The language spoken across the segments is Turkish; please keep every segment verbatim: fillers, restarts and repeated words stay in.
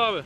abi.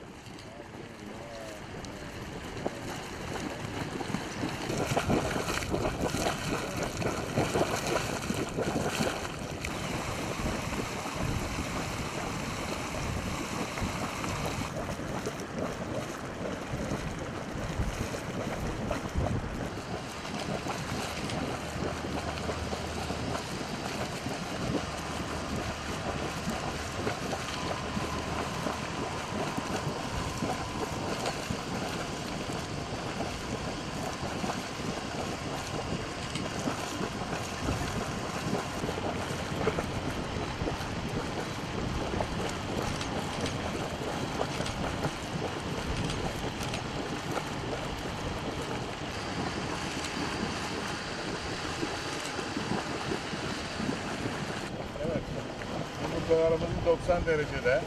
Arabamızı doksan derecede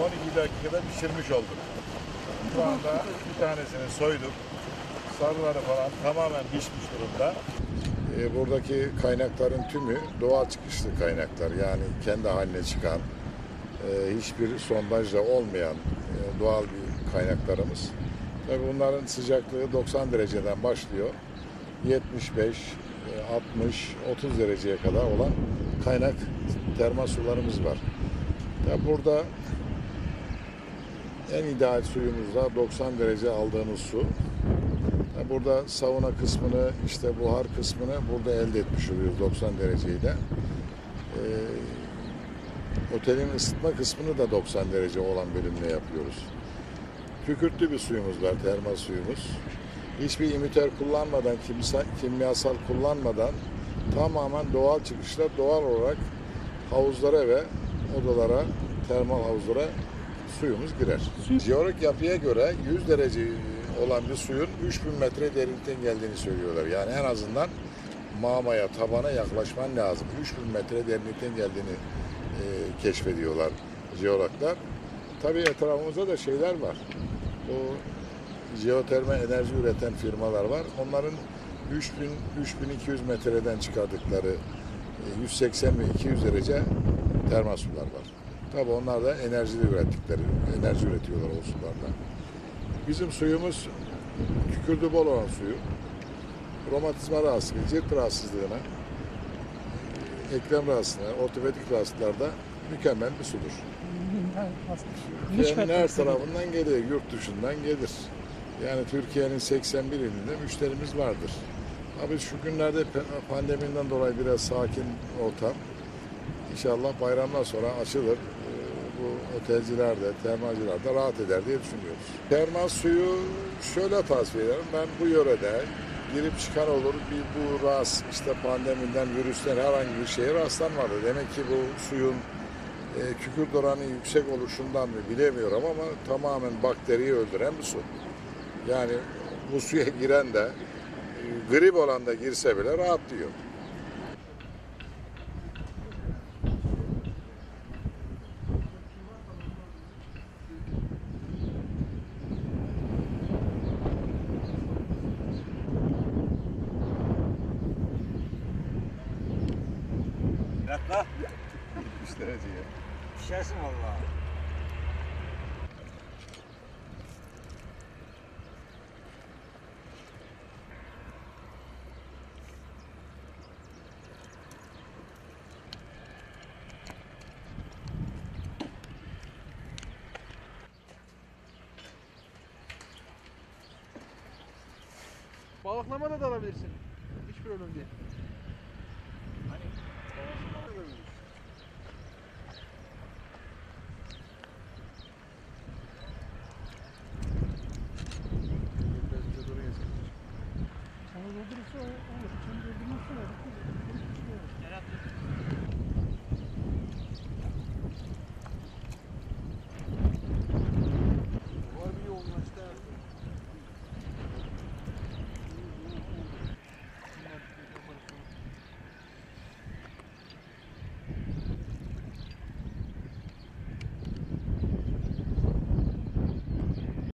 on iki dakikada pişirmiş olduk. Şu anda bir tanesini soyduk. Sarıları falan tamamen pişmiş durumda. E, buradaki kaynakların tümü doğal çıkışlı kaynaklar. Yani kendi haline çıkan, e, hiçbir sondajla olmayan e, doğal bir kaynaklarımız. Tabii bunların sıcaklığı doksan dereceden başlıyor. yetmiş beş, e, altmış, otuz dereceye kadar olan kaynak termal sularımız var. Ya burada en ideal suyumuzda doksan derece aldığımız su. Ya burada sauna kısmını, işte buhar kısmını burada elde etmiş oluyoruz doksan dereceyle. Ee, otelin ısıtma kısmını da doksan derece olan bölümle yapıyoruz. Kükürtlü bir suyumuz var, termal suyumuz. Hiçbir imitör kullanmadan, kimsa, kimyasal kullanmadan tamamen doğal çıkışla doğal olarak havuzlara ve odalara, termal havuzlara suyumuz girer. Jeolojik yapıya göre yüz derece olan bir suyun üç bin metre derinlikten geldiğini söylüyorlar. Yani en azından mamaya, tabana yaklaşman lazım. üç bin metre derinlikten geldiğini e, keşfediyorlar jeologlar. Tabii etrafımızda da şeyler var. Bu jeotermal enerji üreten firmalar var. Onların üç bin, üç bin iki yüz metreden çıkardıkları yüz seksen ve iki yüz derece termal sular var. Tabii onlar da enerjide ürettikleri, enerji üretiyorlar o sulardan. Bizim suyumuz kükürdü bol olan suyu, romatizma rahatsızlığı, cilt rahatsızlığına, eklem rahatsızlığına, ortopedik rahatsızlıklarda mükemmel bir sudur. Türkiye'nin her tarafından gelir, yurt dışından gelir. Yani Türkiye'nin seksen bir ilinde müşterimiz vardır. Abi şu günlerde pandemiden dolayı biraz sakin ortam. İnşallah bayramdan sonra açılır. Bu otelciler de, termalciler de rahat eder diye düşünüyoruz. Termal suyu şöyle tavsiye ederim. Ben bu yörede girip çıkan olur. Bir bu rast, işte pandemiden, virüsten herhangi bir şeye rastlanmadı. Demek ki bu suyun e, kükürt oranı yüksek oluşundan mı bilemiyorum ama tamamen bakteriyi öldüren bir su. Yani bu suya giren de grip olan da girse bile rahatlıyor. Yatla. yetmiş dereceye. Pişersin vallahi. Balıklamada da alabilirsin. Hiçbir önemli değil. Hani